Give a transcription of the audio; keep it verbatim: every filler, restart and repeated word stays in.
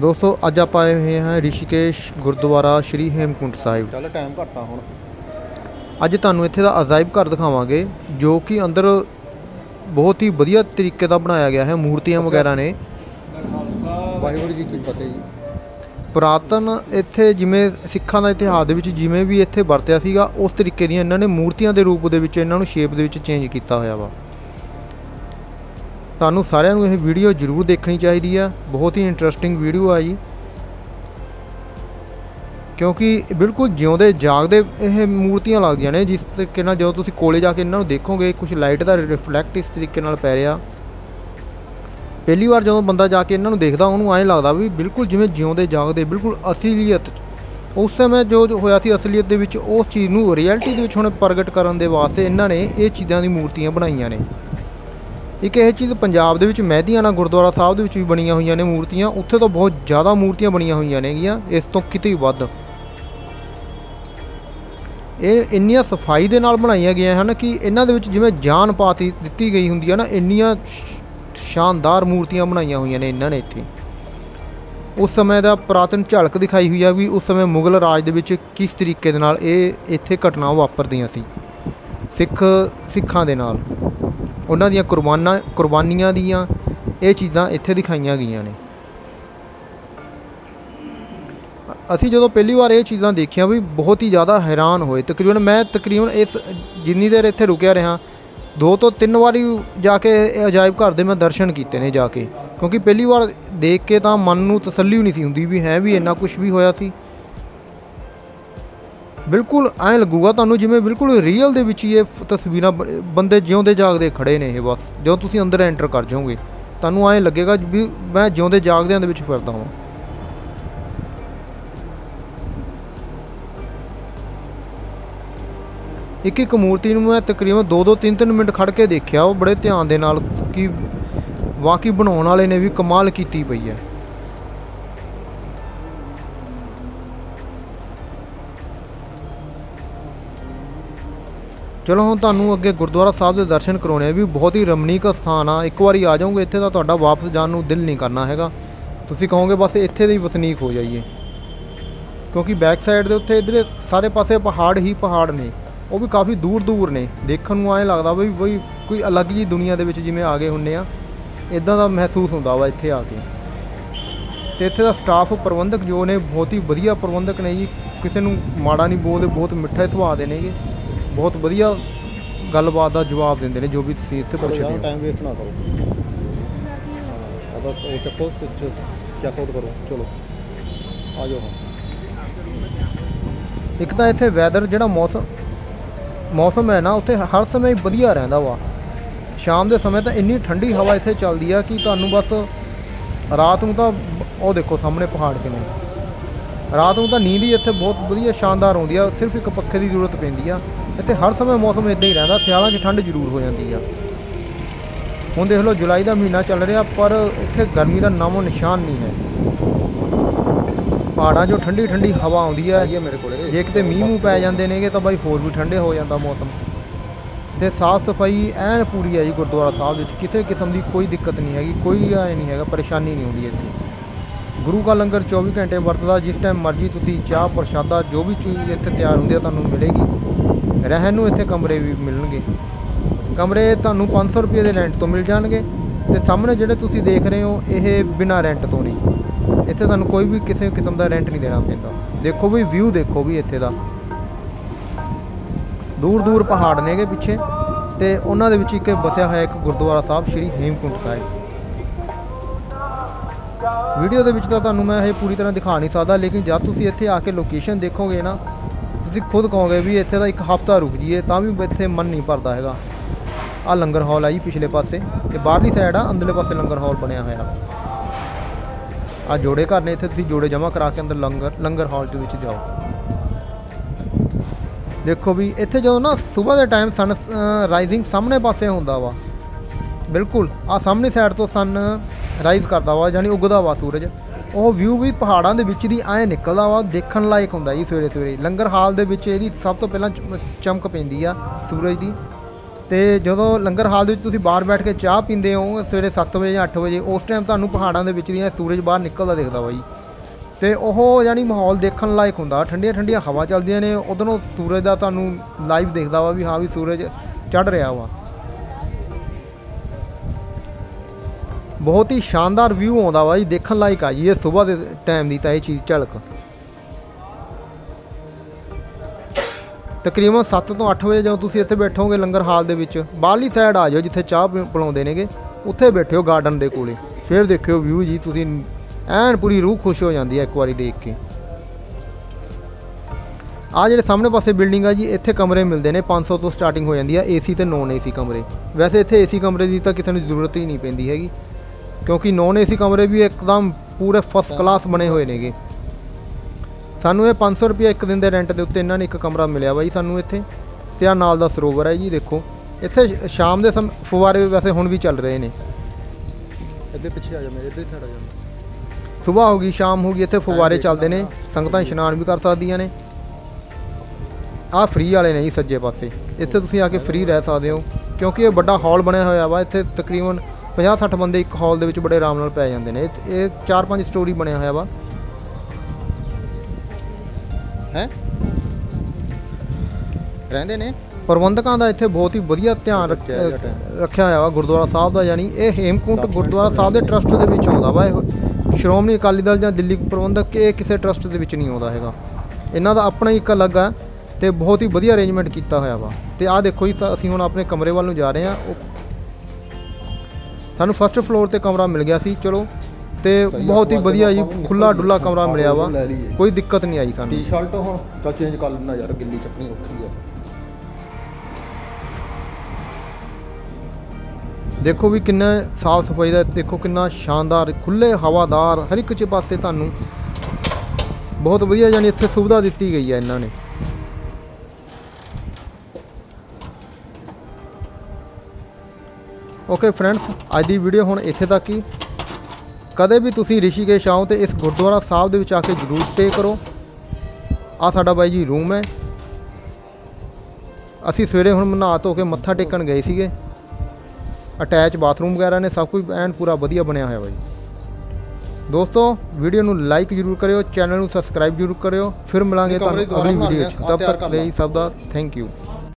दोस्तों अज आप आए हुए हैं ਰਿਸ਼ੀਕੇਸ਼ गुरुद्वारा श्री हेमकुंट साहिब। चल टाइम घट्टा हूँ, अज तुहानू इत्थे दा अजायब घर दिखावांगे जो कि अंदर बहुत ही वधिया तरीके का बनाया गया है। मूर्तियां वगैरह ने वाहिगुरू जी की फतेह जी। पुरातन इत्थे जिमें सिखां दा इतिहास दे विच जिमें भी इत्थे वरतिया सीगा उस तरीके दी इन्हां ने मूर्तियां दे रूप दे विच इन्हां नू शेप दे विच चेंज कीता होया वा। तुहानू सारिआं नू यह वीडियो जरूर देखनी चाहीदी आ, बहुत ही इंटरस्टिंग वीडियो आ जी, क्योंकि बिल्कुल जिउंदे जागदे ये मूर्तियां लगदियां ने। जिस तरीके नाल जदों तुसीं कोले जाके इन्हां नूं देखोगे कुछ लाइट दा रिफ्लैक्ट इस तरीके नाल पै रिहा। पहली बार जदों बंदा जाके इन्हां नूं देखदा उहनूं ऐं लगदा भी बिल्कुल जिवें जिउंदे जागदे, बिल्कुल असलीयत उस समय जो होया सी असलीयत दे विच उस चीज़ नूं रियलिटी दे विच हुण प्रगट करन दे वास्ते इन्हां ने इह चीज़ां दी मूर्तियां बनाईयां ने। एक यह चीज़ पंजाब दे विच मेहदीआना गुरुद्वारा साहब दे विच भी बणीआं होईआं ने मूर्तियां, उत्थे तां बहुत ज़्यादा मूर्तियां बणीआं होईआं नेगियां इस तों किते वध। ਇਹ ਇੰਨੀਆਂ ਸਫਾਈ ਦੇ ਨਾਲ ਬਣਾਈਆਂ ਗਈਆਂ ਹਨ कि ਇਹਨਾਂ ਦੇ ਵਿੱਚ ਜਿਵੇਂ ਜਾਨ ਪਾਤੀ ਦਿੱਤੀ ਗਈ ਹੁੰਦੀ ਹੈ ਨਾ, ਇੰਨੀਆਂ ਸ਼ਾਨਦਾਰ ਮੂਰਤੀਆਂ ਬਣਾਈਆਂ ਹੋਈਆਂ ਨੇ ਇਹਨਾਂ ਨੇ। ਇੱਥੇ ਉਸ ਸਮੇਂ ਦਾ ਪ੍ਰਾਤਨ ਝਲਕ ਦਿਖਾਈ ਹੋਈ ਆ ਵੀ ਉਸ ਸਮੇਂ ਮੁਗਲ ਰਾਜ ਦੇ ਵਿੱਚ ਕਿਸ ਤਰੀਕੇ ਦੇ ਨਾਲ ਇਹ ਇੱਥੇ ਘਟਨਾਵਾਂ ਵਾਪਰਦੀਆਂ ਸੀ ਸਿੱਖ ਸਿੱਖਾਂ ਦੇ ਨਾਲ, ਉਹਨਾਂ ਦੀਆਂ ਕੁਰਬਾਨਾਂ ਕੁਰਬਾਨੀਆਂ ਦੀਆਂ ਇਹ ਚੀਜ਼ਾਂ ਇੱਥੇ ਦਿਖਾਈਆਂ ਗਈਆਂ ਨੇ। असी जो पहली बार ये चीज़ा देखिया भी बहुत ही ज़्यादा हैरान होए। तकरीबन मैं तकरीबन इस जिन्नी देर इत्थे रुकिया रहा दो तो तीन वारी जाके अजायब घर दे मैं दर्शन कीते ने जाके, क्योंकि पहली बार देख के तां मन नूं तसल्ली नहीं सी हुंदी भी है भी इन्ना कुछ भी होया सी। बिल्कुल ऐ लगूगा तुहानूं जिवें बिल्कुल रियल दे विच ये तस्वीरां बंदे जिउंदे जागदे खड़े ने। ये बस जो तुसीं अंदर एंटर कर जाओगे तुहानूं ऐ लगेगा भी मैं जिउंदे जागदिਆਂ ਦੇ ਵਿੱਚ ਫਿਰਦਾ ਹਾਂ। एक एक मूर्ति मैं तकरीबन दो दो तीन तीन मिनट खड़ के देखिया वो बड़े ध्यान दे नाल कि वाकई बनाने वाले ने भी कमाल कीती पई है। चलो हुण तुहानूं अगे गुरुद्वारा साहब के दर्शन कराने भी बहुत ही रमणीक स्थान आ। एक बार आ जाओगे इत्थे तां तुहाडा वापस जाण नूं दिल नहीं करना हैगा, तुसीं कहोगे बस इत्थे दे ही वसनीक हो जाइए, क्योंकि बैक साइड दे उत्ते इधर सारे पासे पहाड़ ही पहाड़ ने, वो भी काफ़ी दूर दूर ने। देखने में ऐ लगता बी बी कोई अलग जी दुनिया के जिमें आ गए होंने आ, इदा का महसूस होंदा वा इत्थे आके। ते इत्थे दा स्टाफ प्रबंधक जो ने बहुत ही वधिया प्रबंधक ने जी, किसी नूं माड़ा नहीं बोलते, बहुत मिठे सुभाव दे ने गे, बहुत वधिया गलबात का जवाब दिंदे ने जो भी तुसीं इत्थे पुछदे। टाइम वेस्ट ना करो, चेकआउट करो, चलो आ जाओ। एक तां इत्थे वैदर जिहड़ा मौसम मौसम है ना उत्थे हर समय वधिया रहिंदा वा। शाम के समय तो इन्नी ठंडी हवा इत्थे चलदी है कि तुहानूं बस रात नूं तां ओह देखो सामने पहाड़ किवें, रात नूं तां नींद ही इत्थे बहुत वधिया शानदार आउंदी आ, सिर्फ एक पक्खे की जरूरत पैंदी आ। इत्थे हर समय मौसम इदां ही रहिंदा, सियालां 'च ठंड जरूर हो जाती है। हुण देख लो जुलाई का महीना चल रहा पर इत्थे गर्मी का नामो निशान नहीं है। पहाड़ों चो ठंडी ठंडी हवा आती है, मेरे को जे किते मींह मूँह पै जाते हैं तो बई होर भी ठंडे हो जाता मौसम। तो साफ सफाई एन पूरी है जी गुरुद्वारा साहब, किसी किस्म की कोई दिक्कत नहीं हैगी, कोई ऐ नहीं है परेशानी नहीं होंगी इतनी। गुरु का लंगर चौबीस घंटे वरतदा, जिस टाइम मर्जी तुसी चाह प्रशादा जो भी चीज़ इत्थे तैयार होंदी है तुहानूं मिलेगी। रहन नूं इत्थे कमरे भी मिलणगे, कमरे तुहानूं पाँच सौ रुपये के रेंट तो मिल जाणगे। ते सामने जिहड़े तुसी देख रहे हो ये बिना रेंट तो नहीं, इत्थे तुहानूं कोई भी किसी किस्म का रेंट नहीं देना पैंदा। देखो भी व्यू देखो भी इत्थे दा, दूर दूर पहाड़ ने गे पिछे ते उन्हां दे विच इक बसिया होया एक गुरुद्वारा साहब श्री हेमकुंट साहिब। वीडियो दे विच तां तुहानूं मैं ये पूरी तरह दिखा नहीं सकदा, लेकिन जब तुसीं इत्थे आके लोकेशन देखोगे ना तुसीं खुद कहोगे भी इत्थे दा एक हफ्ता रुक जाइए तां भी इत्थे मन नहीं भरदा हैगा। आ लंगर हॉल आ जी पिछले पासे, ते बाहरली साइड आ अंदरले पासे लंगर हॉल बनिया होया। आ जोड़े घर ने, इतने जोड़े जमा करा के अंदर लंगर लंगर हॉल के विच जाओ। देखो भी इतने जो ना सुबह के टाइम सन राइजिंग सामने पासे होंदा वा, बिल्कुल आ सामने साइड तो सन राइज करता वा यानी उगदा वा सूरज। वो व्यू भी पहाड़ों के विच दी ऐ निकलदा वा, देखण लायक होंदा जी सवेरे सवेरे। लंगर हाल दे विच इहदी सब तो पहला चमक पैंदी आ सूरज की, तो जो लंगर हाल बहर बैठ के चाह पीते हो सवेरे सत्त बजे अठ बजे उस टाइम तू पहाड़ों के सूरज बाहर निकलता दिखता वा जी। तो वह यानी माहौल देखने लायक होंगे, ठंडिया ठंडिया हवा चलदियां ने, उधरों सूरज का तू लाइव देखता वा भी हाँ भी सूरज चढ़ रहा वा। बहुत ही शानदार व्यू आता वा जी, देखने लायक आ जी ये सुबह के टाइम की तो यह चीज़ झलक। तकरीबन सत्त तो अठ बजे जो तुम इतने बैठोगे लंगर हाल के बाहरली साइड आ जाओ जिथे चाह पिलाते हैं उत्थे बैठो गार्डन के कोले, फिर देखो व्यू जी तुसी एन पूरी रूह खुश हो जाती है एक बार देख के। आ जिहड़े सामने पासे बिल्डिंग आ जी इत्थे कमरे मिलते हैं पाँच सौ तो स्टार्टिंग हो जाती है, ए सी तो नॉन ए सी कमरे। वैसे इत्थे ए सी कमरे की तो किसी को जरूरत ही नहीं पैंदी हैगी क्योंकि नॉन ए सी कमरे भी एकदम पूरे फस्ट क्लास बने हुए हैं। सानू ये पाँच सौ रुपया एक दिन के रेंट के उत्ते इन्होंने एक कमरा मिले बा जी सानू इत्थे। ते आ नाल दा सरोवर है जी देखो, इत्थे शाम के सम फुवारे वैसे हुण भी चल रहे हैं। सुबह हो गई शाम हो गई इत्थे फुवारे चलते हैं, संगतां इशनान भी कर सकदियां ने। आ फ्री वाले ने जी सज्जे पासे, इत्थे तुसीं आके फ्री रह सकदे हो क्योंकि ये वड्डा हॉल बनिया होया वा। इत्थे तकरीबन पचास सठ बंदे एक हॉल दे विच बड़े आराम नाल पै जांदे ने। ये चार पाँच स्टोरी बनिया होया वा है रहंदे ने। प्रबंधकों का इत्थे बहुत ही वधिया ध्यान रखा रखा हुआ गुरुद्वारा साहब का, यानी ये हेमकुंट गुरुद्वारा साहब के ट्रस्ट के विच आउंदा वा। श्रोमणी अकाली दल जां दिल्ली प्रबंधक ये किसी ट्रस्ट के विच नहीं आउंदा हैगा, इन्हां दा अपना ही एक अलग है। तो बहुत ही वधिया अरेंजमेंट किया हुआ वा। तो आ देखो जी असीं हुण अपने कमरे वाल नूं जा रहे हैं, सानूं फस्ट फ्लोर ते कमरा मिल गया सी। चलो ते बहुत ही वधिया जी खुला डुला कमरा मिलया वा, कोई दिक्कत नहीं आई सानूं। टी शर्ट हो चल चेंज कर लेना यार, गिल्ली चटनी रखी है। देखो भी किन्ना साफ सफाई दा, देखो किन्ना शानदार खुले हवादार हर एक पासे तुहानूं बहुत वधिया जानी इत्थे सुविधा दित्ती गई है इन्हां ने। ओके फ्रेंड्स अज दी वीडियो हुण इत्थे तक ही। कदे भी तुसी ऋषिकेश आओ तो इस गुरुद्वारा साहब दे विच आके जरूर स्टे करो। आ साडा बाई जी रूम है, असी सवेरे हुण नहा धो के मत्था टेकन गए सीगे। अटैच बाथरूम वगैरह ने, सब कुछ एन पूरा वधिया बनया होया बाई। दोस्तों वीडियो नूं लाइक जरूर करियो, चैनल नूं सबसक्राइब जरूर करियो। फिर मिलांगे तुहानूं अगली वीडियो, तब तक ले सब दा थैंक यू।